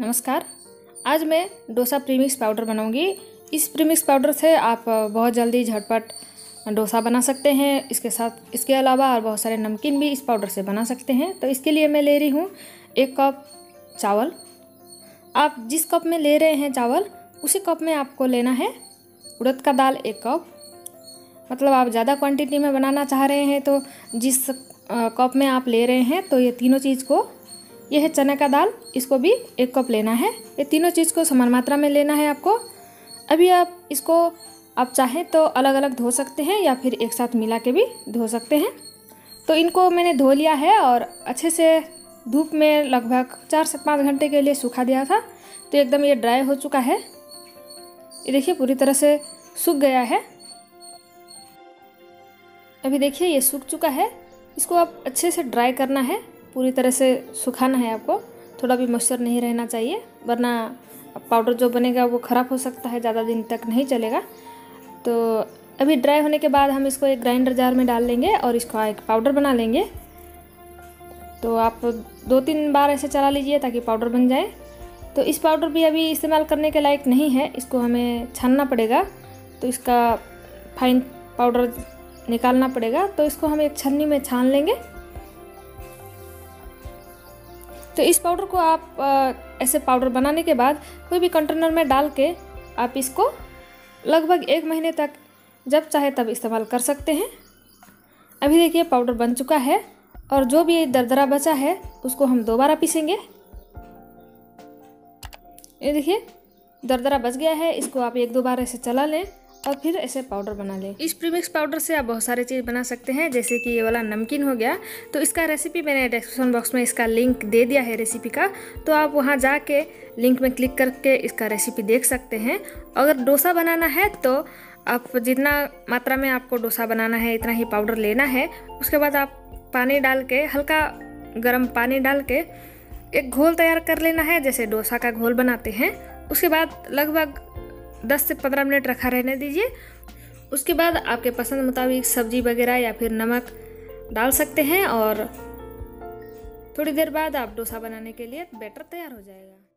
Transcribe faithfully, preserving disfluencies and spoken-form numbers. नमस्कार, आज मैं डोसा प्रीमिक्स पाउडर बनाऊंगी। इस प्रीमिक्स पाउडर से आप बहुत जल्दी झटपट डोसा बना सकते हैं। इसके साथ इसके अलावा और बहुत सारे नमकीन भी इस पाउडर से बना सकते हैं। तो इसके लिए मैं ले रही हूँ एक कप चावल। आप जिस कप में ले रहे हैं चावल, उसी कप में आपको लेना है उड़द का दाल एक कप। मतलब आप ज़्यादा क्वांटिटी में बनाना चाह रहे हैं तो जिस कप में आप ले रहे हैं, तो ये तीनों चीज़ को, यह है चने का दाल, इसको भी एक कप लेना है। ये तीनों चीज़ को समान मात्रा में लेना है आपको। अभी आप इसको आप चाहें तो अलग अलग धो सकते हैं या फिर एक साथ मिला के भी धो सकते हैं। तो इनको मैंने धो लिया है और अच्छे से धूप में लगभग चार से पाँच घंटे के लिए सूखा दिया था। तो एकदम ये ड्राई हो चुका है। ये देखिए पूरी तरह से सूख गया है। अभी देखिए ये सूख चुका है। इसको आप अच्छे से ड्राई करना है, पूरी तरह से सुखाना है आपको। थोड़ा भी मॉइस्चर नहीं रहना चाहिए, वरना पाउडर जो बनेगा वो ख़राब हो सकता है, ज़्यादा दिन तक नहीं चलेगा। तो अभी ड्राई होने के बाद हम इसको एक ग्राइंडर जार में डाल लेंगे और इसको एक पाउडर बना लेंगे। तो आप दो तीन बार ऐसे चला लीजिए ताकि पाउडर बन जाए। तो इस पाउडर भी अभी इस्तेमाल करने के लायक नहीं है, इसको हमें छानना पड़ेगा। तो इसका फाइन पाउडर निकालना पड़ेगा। तो इसको हम एक छन्नी में छान लेंगे। तो इस पाउडर को आप आ, ऐसे पाउडर बनाने के बाद कोई भी कंटेनर में डाल के आप इसको लगभग एक महीने तक जब चाहे तब इस्तेमाल कर सकते हैं। अभी देखिए पाउडर बन चुका है और जो भी दरदरा बचा है उसको हम दोबारा पीसेंगे। ये देखिए दरदरा बच गया है, इसको आप एक दो बार ऐसे चला लें और फिर ऐसे पाउडर बना लें। इस प्रीमिक्स पाउडर से आप बहुत सारे चीज़ बना सकते हैं, जैसे कि ये वाला नमकीन हो गया। तो इसका रेसिपी मैंने डिस्क्रिप्शन बॉक्स में इसका लिंक दे दिया है रेसिपी का। तो आप वहाँ जाके लिंक में क्लिक करके इसका रेसिपी देख सकते हैं। अगर डोसा बनाना है तो आप जितना मात्रा में आपको डोसा बनाना है इतना ही पाउडर लेना है। उसके बाद आप पानी डाल के, हल्का गर्म पानी डाल के एक घोल तैयार कर लेना है, जैसे डोसा का घोल बनाते हैं। उसके बाद लगभग दस से पंद्रह मिनट रखा रहने दीजिए। उसके बाद आपके पसंद मुताबिक सब्जी वगैरह या फिर नमक डाल सकते हैं और थोड़ी देर बाद आप डोसा बनाने के लिए बैटर तैयार हो जाएगा।